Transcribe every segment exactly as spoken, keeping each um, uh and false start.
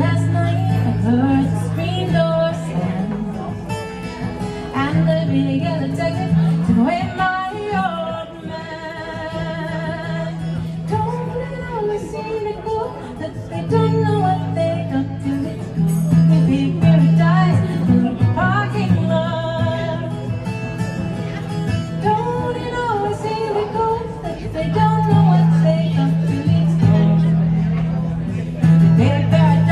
Last night I heard the screen door slam, and the bigger detective took away my old man. Don't it always seem to go that they don't know what they got till it's gone? They big paradise in the parking lot. Don't it always seem to go that they don't know what they got till it's gone? They big paradise.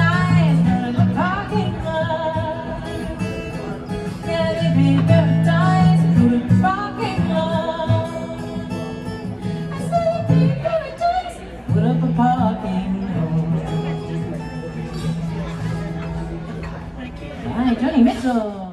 Johnny Mitchell.